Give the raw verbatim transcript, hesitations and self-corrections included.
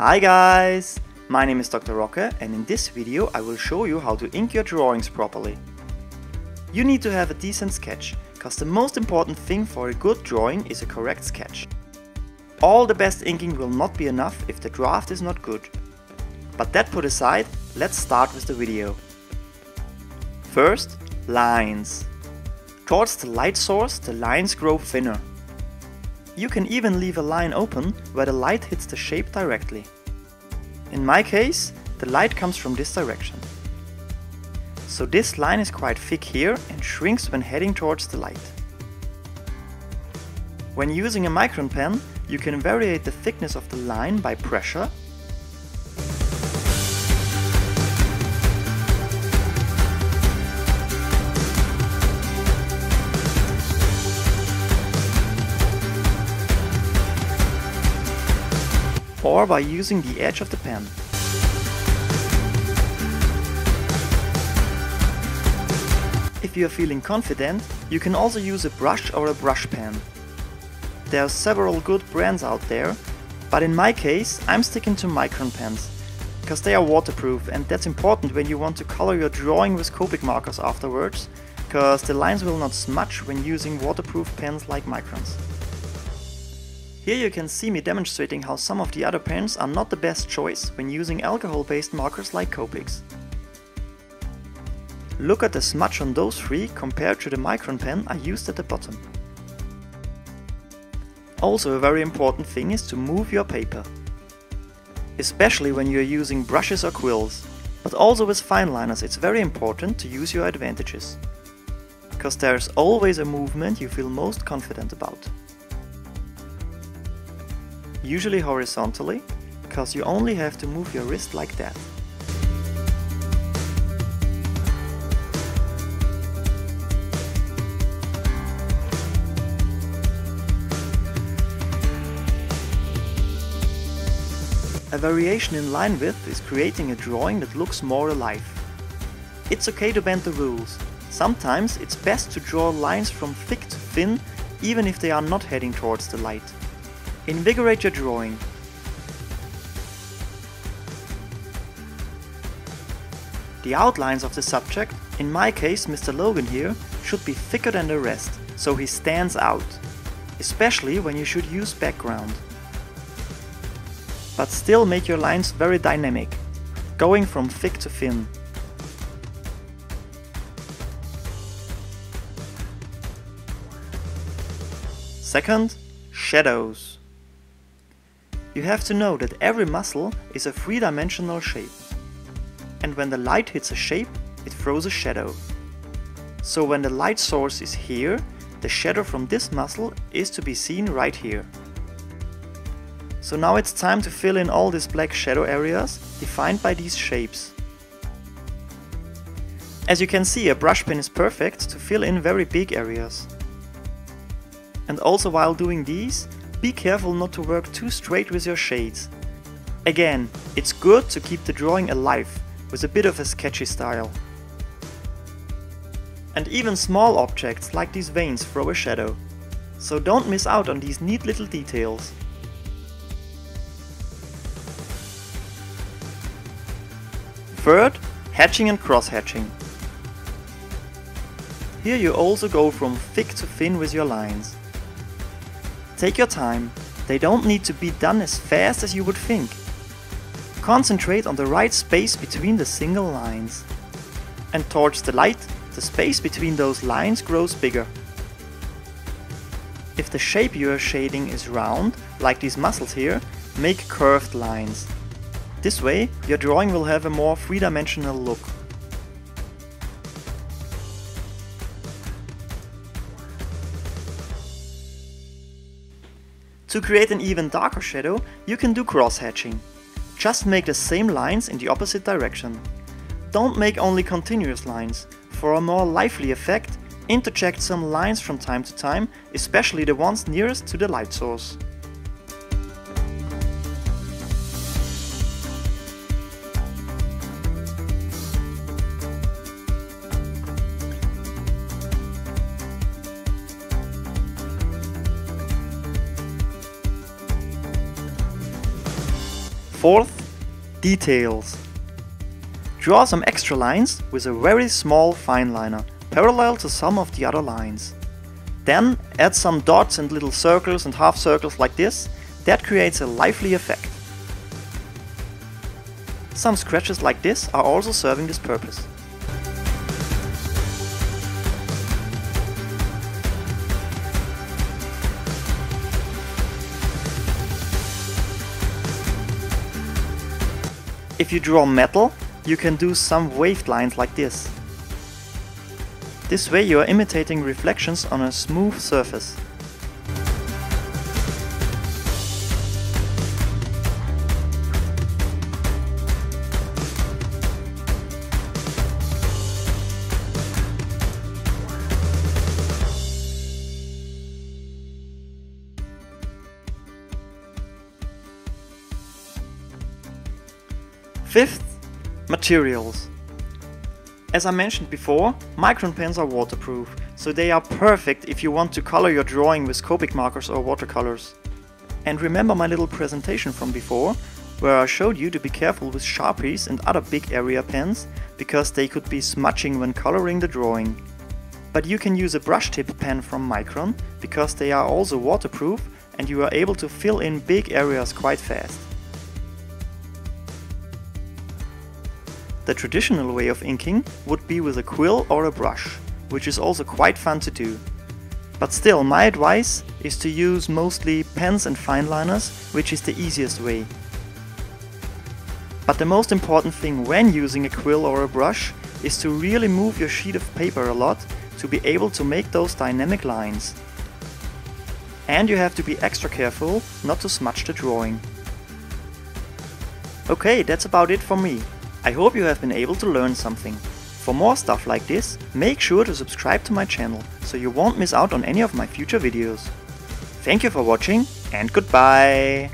Hi guys! My name is Doctor Rocke and in this video I will show you how to ink your drawings properly. You need to have a decent sketch, cause the most important thing for a good drawing is a correct sketch. All the best inking will not be enough if the draft is not good. But that put aside, let's start with the video. First, lines. Towards the light source the lines grow thinner. You can even leave a line open where the light hits the shape directly. In my case, the light comes from this direction. So this line is quite thick here and shrinks when heading towards the light. When using a Micron pen, you can vary the thickness of the line by pressure or by using the edge of the pen. If you are feeling confident, you can also use a brush or a brush pen. There are several good brands out there, but in my case I'm sticking to Micron pens, because they are waterproof and that's important when you want to color your drawing with Copic markers afterwards, because the lines will not smudge when using waterproof pens like Microns. Here you can see me demonstrating how some of the other pens are not the best choice when using alcohol-based markers like Copics. Look at the smudge on those three compared to the Micron pen I used at the bottom. Also a very important thing is to move your paper. Especially when you are using brushes or quills, but also with fineliners it's very important to use your advantages. Because there is always a movement you feel most confident about. Usually horizontally, because you only have to move your wrist like that. A variation in line width is creating a drawing that looks more alive. It's okay to bend the rules. Sometimes it's best to draw lines from thick to thin, even if they are not heading towards the light. Invigorate your drawing. The outlines of the subject, in my case Mister Logan here, should be thicker than the rest, so he stands out, especially when you should use background. But still make your lines very dynamic, going from thick to thin. Second, shadows. You have to know that every muscle is a three-dimensional shape. And when the light hits a shape, it throws a shadow. So when the light source is here, the shadow from this muscle is to be seen right here. So now it's time to fill in all these black shadow areas defined by these shapes. As you can see, a brush pen is perfect to fill in very big areas. And also while doing these, be careful not to work too straight with your shades. Again, it's good to keep the drawing alive, with a bit of a sketchy style. And even small objects like these veins throw a shadow. So don't miss out on these neat little details. Third, hatching and cross-hatching. Here you also go from thick to thin with your lines. Take your time, they don't need to be done as fast as you would think. Concentrate on the right space between the single lines. And towards the light, the space between those lines grows bigger. If the shape you are shading is round, like these muscles here, make curved lines. This way, your drawing will have a more three-dimensional look. To create an even darker shadow, you can do cross-hatching. Just make the same lines in the opposite direction. Don't make only continuous lines. For a more lively effect, interject some lines from time to time, especially the ones nearest to the light source. Fourth, details. Draw some extra lines with a very small fine liner, parallel to some of the other lines. Then add some dots and little circles and half circles like this. That creates a lively effect. Some scratches like this are also serving this purpose. If you draw metal, you can do some waved lines like this. This way you are imitating reflections on a smooth surface. Fifth, materials. As I mentioned before, Micron pens are waterproof, so they are perfect if you want to color your drawing with Copic markers or watercolors. And remember my little presentation from before, where I showed you to be careful with Sharpies and other big area pens, because they could be smudging when coloring the drawing. But you can use a brush tip pen from Micron, because they are also waterproof and you are able to fill in big areas quite fast. The traditional way of inking would be with a quill or a brush, which is also quite fun to do. But still, my advice is to use mostly pens and fine liners, which is the easiest way. But the most important thing when using a quill or a brush is to really move your sheet of paper a lot to be able to make those dynamic lines. And you have to be extra careful not to smudge the drawing. Okay, that's about it for me. I hope you have been able to learn something. For more stuff like this, make sure to subscribe to my channel, so you won't miss out on any of my future videos. Thank you for watching and goodbye!